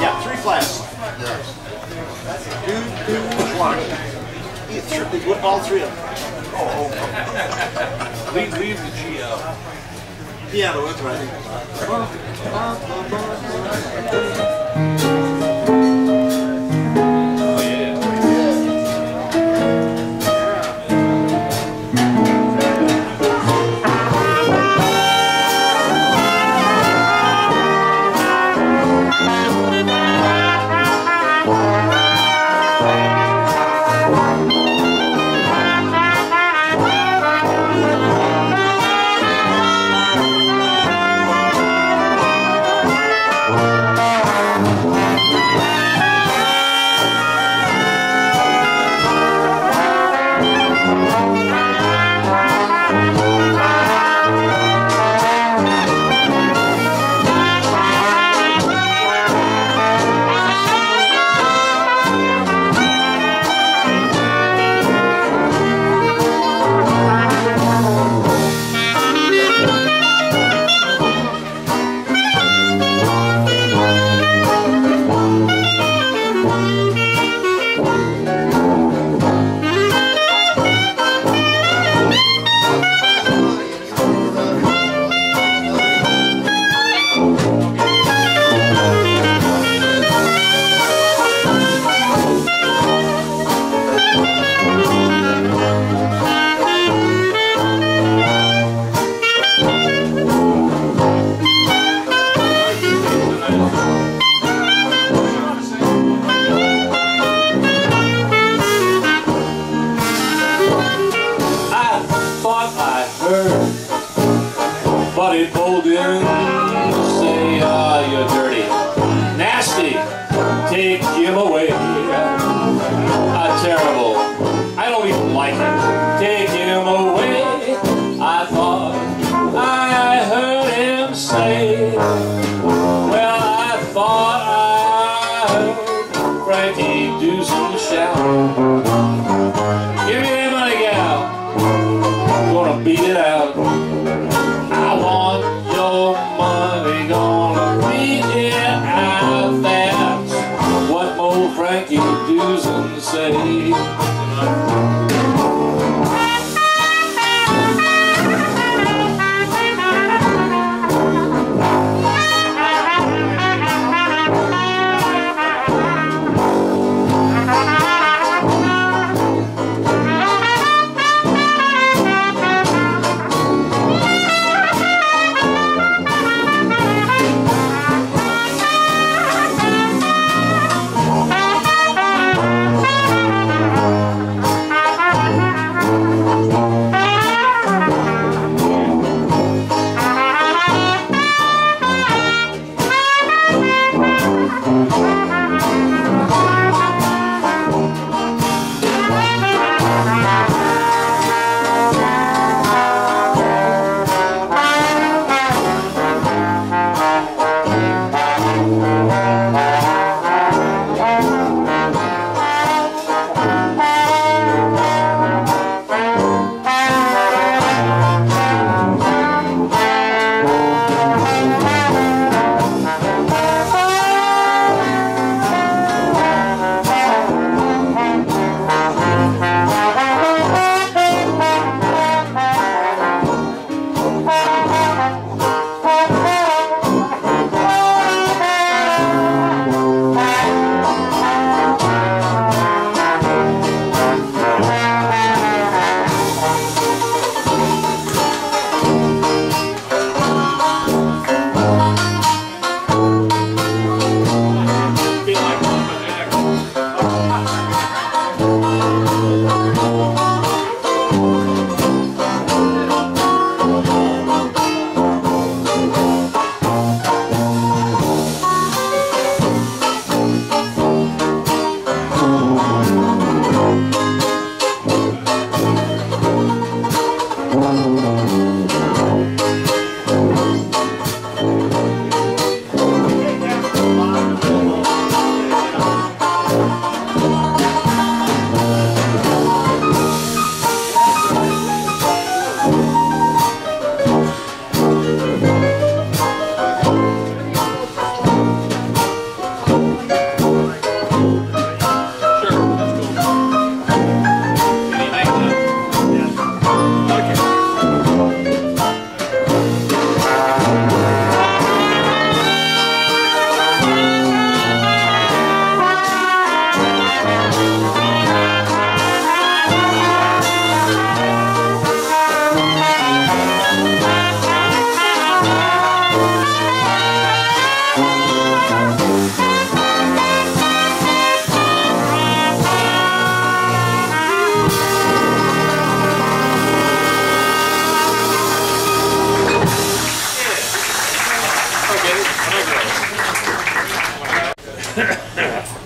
Yeah, three flags. One. All three of them. Oh. Leave the G out. Yeah, that's right. Buddy Bolden say, you're dirty, nasty, take him away, terrible, I don't even like him, take him away, I thought I heard him say, well I thought I heard Frankie Doosan shout, give me that money gal, I'm gonna beat it out. Frankie Doosan say.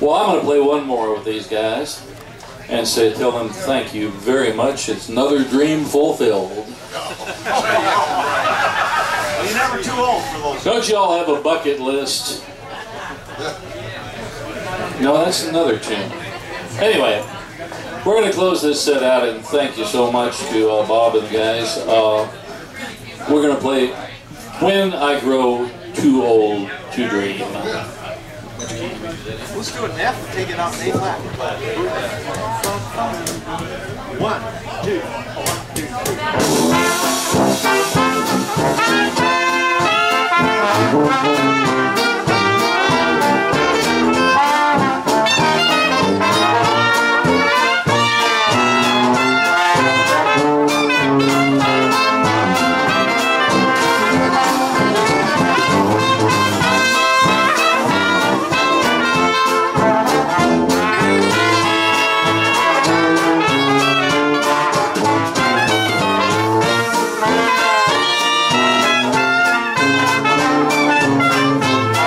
Well, I'm going to play one more with these guys and say, tell them thank you very much. It's another dream fulfilled. You're never too old for those. Don't you all have a bucket list? No, that's another tune. Anyway, we're going to close this set out, and thank you so much to Bob and the guys. We're going to play When I Grow Too Old to Dream. Let's do an F and take it out in A flat. 1, 2, 1, 2, 3.